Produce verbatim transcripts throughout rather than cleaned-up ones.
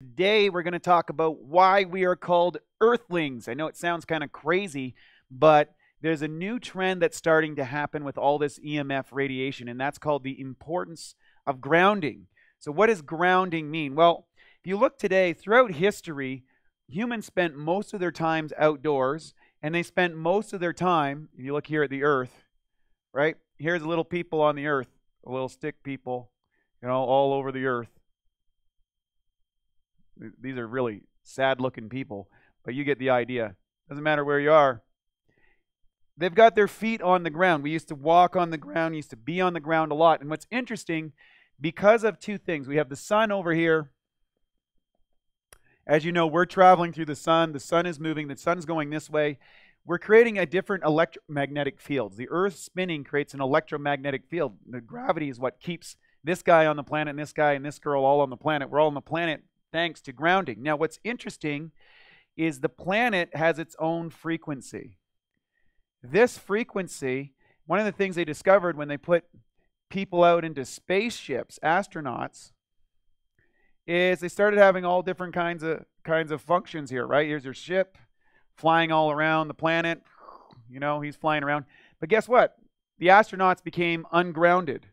Today we're going to talk about why we are called earthlings. I know it sounds kind of crazy, but there's a new trend that's starting to happen with all this E M F radiation, and that's called the importance of grounding. So what does grounding mean? Well, if you look today, throughout history, humans spent most of their time outdoors, and they spent most of their time, if you look here at the earth, right? Here's little people on the earth, little stick people, you know, all over the earth. These are really sad-looking people, but you get the idea. Doesn't matter where you are. They've got their feet on the ground. We used to walk on the ground, used to be on the ground a lot. And what's interesting, because of two things. We have the sun over here. As you know, we're traveling through the sun. The sun is moving. The sun's going this way. We're creating a different electromagnetic field. The earth spinning creates an electromagnetic field. The gravity is what keeps this guy on the planet and this guy and this girl all on the planet. We're all on the planet. Thanks to grounding. Now, what's interesting is the planet has its own frequency. This frequency, one of the things they discovered when they put people out into spaceships, astronauts, is they started having all different kinds of kinds of functions here, right? Here's your ship flying all around the planet. You know, he's flying around. But guess what? The astronauts became ungrounded.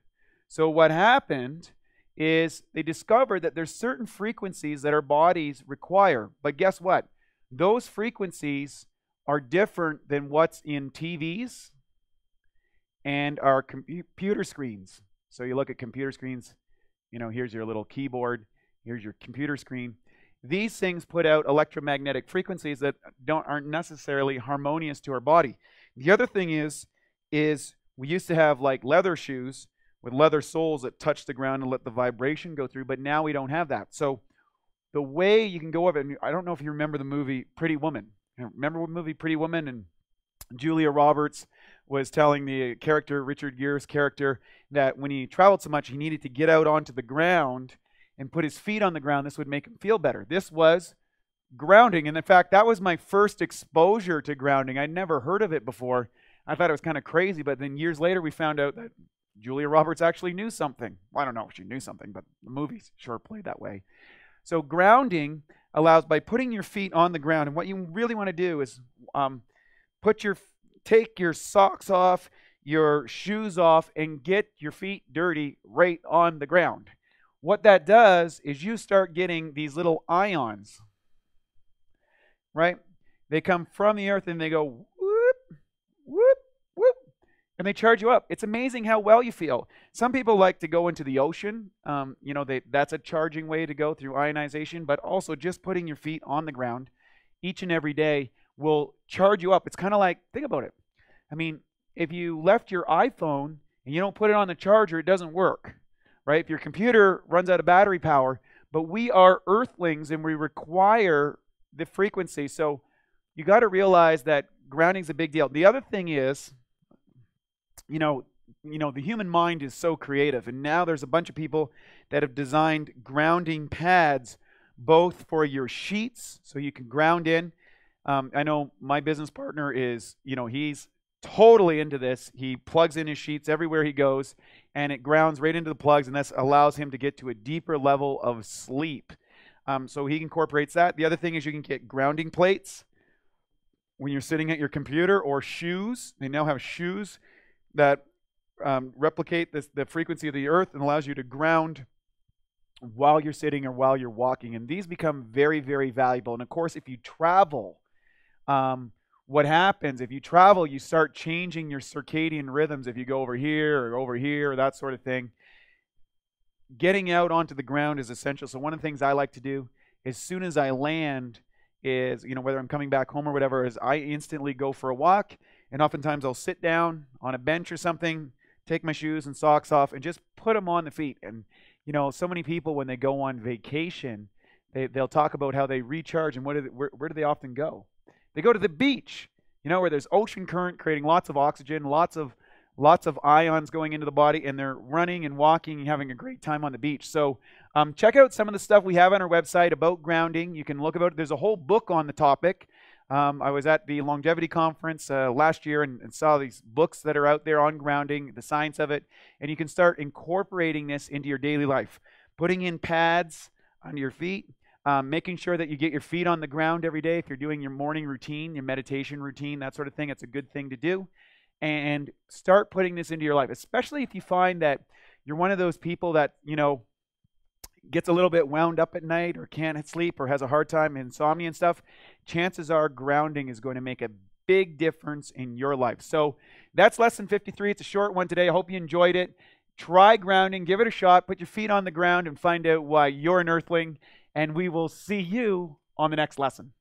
So what happened is they discovered that there's certain frequencies that our bodies require. But guess what? Those frequencies are different than what's in T Vs and our com computer screens. So you look at computer screens, you know, here's your little keyboard, here's your computer screen. These things put out electromagnetic frequencies that don't aren't necessarily harmonious to our body. The other thing is, is we used to have like leather shoes with leather soles that touch the ground and let the vibration go through, but now we don't have that. So the way you can go of it, and I don't know if you remember the movie Pretty Woman. Remember the movie Pretty Woman? And Julia Roberts was telling the character, Richard Gere's character, that when he traveled so much, he needed to get out onto the ground and put his feet on the ground. This would make him feel better. This was grounding. And in fact, that was my first exposure to grounding. I'd never heard of it before. I thought it was kind of crazy, but then years later, we found out that Julia Roberts actually knew something. Well, I don't know if she knew something, but the movies sure played that way. So grounding allows by putting your feet on the ground. And what you really want to do is um, put your, take your socks off, your shoes off, and get your feet dirty right on the ground. What that does is you start getting these little ions, right? They come from the earth and they go whoop, whoop, whoop. And they charge you up. It's amazing how well you feel. Some people like to go into the ocean. Um, you know, they, that's a charging way to go through ionization, but also just putting your feet on the ground each and every day will charge you up. It's kind of like, think about it. I mean, if you left your iPhone and you don't put it on the charger, it doesn't work, right? If your computer runs out of battery power, but we are earthlings and we require the frequency. So you got to realize that grounding is a big deal. The other thing is, You know, you know, the human mind is so creative, and now there's a bunch of people that have designed grounding pads, both for your sheets, so you can ground in. Um, I know my business partner is, you know, he's totally into this. He plugs in his sheets everywhere he goes, and it grounds right into the plugs, and that allows him to get to a deeper level of sleep. Um, so he incorporates that. The other thing is you can get grounding plates when you're sitting at your computer, or shoes. They now have shoes that um, replicate this, the frequency of the earth, and allows you to ground while you're sitting or while you're walking. And these become very, very valuable. And of course, if you travel, um, what happens? If you travel, you start changing your circadian rhythms. If you go over here or over here, or that sort of thing. Getting out onto the ground is essential. So one of the things I like to do as soon as I land is, you know, whether I'm coming back home or whatever, is I instantly go for a walk. And oftentimes I'll sit down on a bench or something, take my shoes and socks off, and just put them on the feet. And, you know, so many people when they go on vacation, they, they'll talk about how they recharge, and what do they, where, where do they often go? They go to the beach, you know, where there's ocean current creating lots of oxygen, lots of, lots of ions going into the body, and they're running and walking and having a great time on the beach. So um, check out some of the stuff we have on our website about grounding. You can look about it. There's a whole book on the topic. Um, I was at the longevity conference uh, last year and, and saw these books that are out there on grounding, the science of it, and you can start incorporating this into your daily life. Putting in pads under your feet, Um, making sure that you get your feet on the ground every day. If you're doing your morning routine, your meditation routine, that sort of thing, it's a good thing to do. And start putting this into your life, especially if you find that you're one of those people that, you know, gets a little bit wound up at night or can't sleep or has a hard time, insomnia and stuff. Chances are grounding is going to make a big difference in your life. So that's lesson fifty-three. It's a short one today. I hope you enjoyed it. Try grounding, give it a shot, put your feet on the ground and find out why you're an earthling. And we will see you on the next lesson.